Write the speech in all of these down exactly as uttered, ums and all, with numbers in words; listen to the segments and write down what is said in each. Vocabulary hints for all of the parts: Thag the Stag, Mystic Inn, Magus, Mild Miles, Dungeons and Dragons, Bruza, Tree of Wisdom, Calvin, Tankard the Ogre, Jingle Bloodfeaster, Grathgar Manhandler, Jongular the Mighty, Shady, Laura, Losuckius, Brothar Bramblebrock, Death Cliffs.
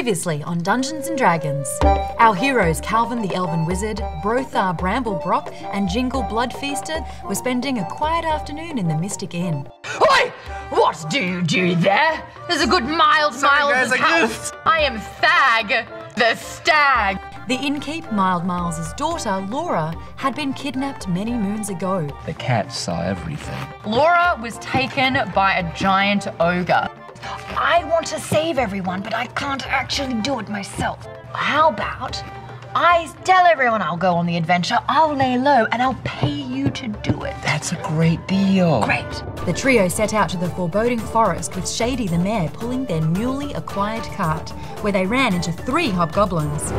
Previously on Dungeons and Dragons, our heroes Calvin the Elven Wizard, Brothar Bramblebrock and Jingle Bloodfeaster were spending a quiet afternoon in the Mystic Inn. Oi! What do you do there? There's a good Mild Miles' house. I am Thag the Stag. The innkeep, Mild Miles' daughter, Laura, had been kidnapped many moons ago. The cat saw everything. Laura was taken by a giant ogre. I want to save everyone, but I can't actually do it myself. How about I tell everyone I'll go on the adventure, I'll lay low, and I'll pay you to do it. That's a great deal. Great. The trio set out to the foreboding forest with Shady the Mare pulling their newly acquired cart, where they ran into three hobgoblins.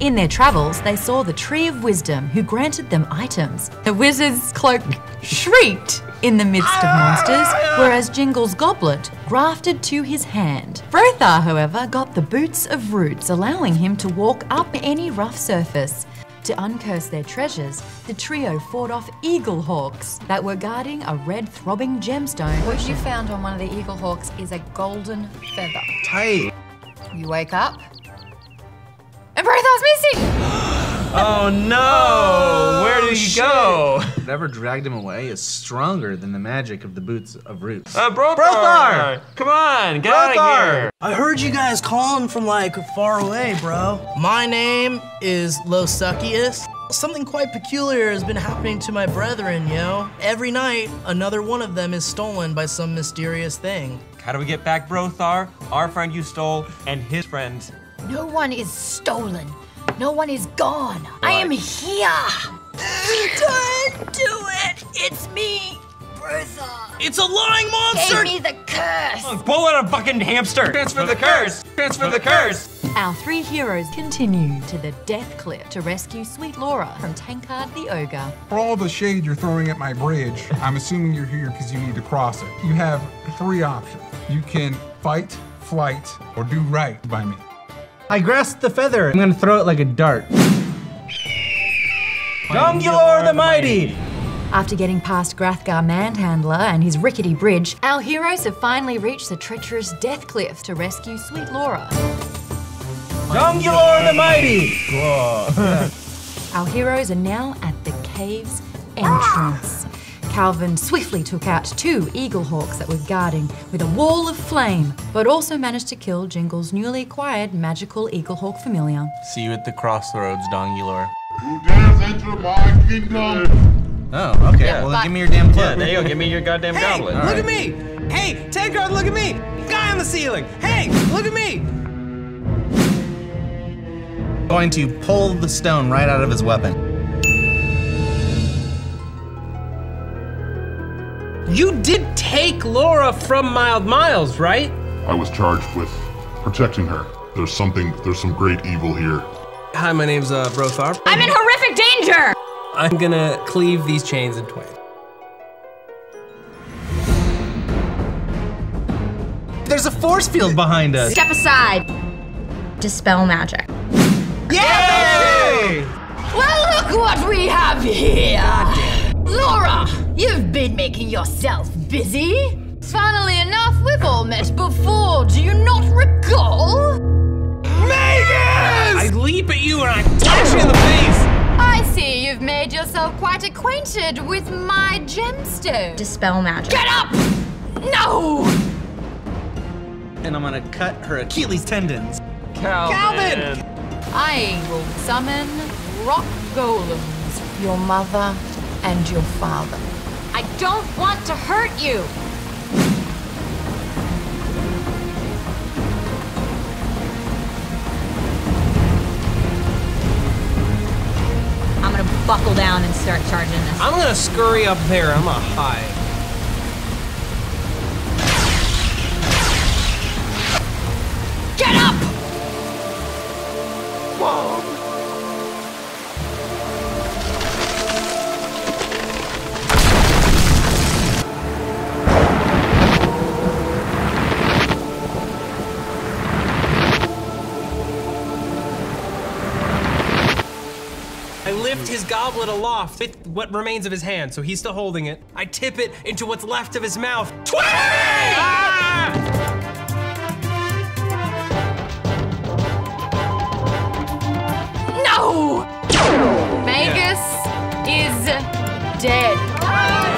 In their travels, they saw the Tree of Wisdom, who granted them items. The wizard's cloak shrieked in the midst of monsters, whereas Jingle's goblet grafted to his hand. Brothar, however, got the Boots of Roots, allowing him to walk up any rough surface. To uncurse their treasures, the trio fought off eagle hawks that were guarding a red throbbing gemstone. What you found on one of the eagle hawks is a golden feather. Hey! You wake up, and Brothar's missing! Oh no! Oh, where did he go? Whatever dragged him away is stronger than the magic of the Boots of Roots. Uh, Brothar! Brothar! Come on, get Brothar. out of here! I heard you guys calling from like far away, bro. My name is Losuckius. Something quite peculiar has been happening to my brethren, yo. Every night, another one of them is stolen by some mysterious thing. How do we get back Brothar, our friend you stole, and his friends? No one is stolen. No one is gone. What? I am here. Don't do it. It's me, Bruza. It's a lying monster. Gave me the curse. Oh, pull out a fucking hamster. Transfer the curse. Transfer the curse. Our three heroes continue to the Death Cliff to rescue sweet Laura from Tankard the Ogre. For all the shade you're throwing at my bridge, I'm assuming you're here because you need to cross it. You have three options. You can fight, flight, or do right by me. I grasped the feather. I'm gonna throw it like a dart. Jongular the Mighty! After getting past Grathgar Manhandler and his rickety bridge, our heroes have finally reached the treacherous Death Cliffs to rescue sweet Laura. Jongular the Mighty! Our heroes are now at the cave's entrance. Calvin swiftly took out two eagle hawks that were guarding with a wall of flame, but also managed to kill Jingle's newly acquired magical eagle hawk familiar. See you at the crossroads, Jongular. Who dares enter my kingdom? Oh, okay. Yeah, well, then give me your damn goblet. Yeah, there you go. Give me your goddamn hey, goblet. All look right. at me! Hey, Tankard, look at me! Guy on the ceiling! Hey, look at me! Going to pull the stone right out of his weapon. You did take Laura from Mild Miles, right? I was charged with protecting her. There's something, there's some great evil here. Hi, my name's uh, Brothar. I'm in horrific danger! I'm gonna cleave these chains in twain. There's a force field behind us. Step aside. Dispel magic. Yay! Yay! Well, look what we have here! Laura, you've been making yourself busy. Funnily enough, we've all met before. Do you not recall? Magus! I leap at you and I punch you in the face. I see you've made yourself quite acquainted with my gemstone. Dispel magic. Get up! No! And I'm gonna cut her Achilles tendons. Calvin! Calvin! I will summon rock golems. Your mother and your father. I don't want to hurt you! I'm gonna buckle down and start charging this. I'm gonna scurry up there, I'm gonna hide. Get up! Whoa! his goblet aloft with what remains of his hand, so he's still holding it. I tip it into what's left of his mouth. twenty! Ah! No! Magus yeah. is dead. Ah!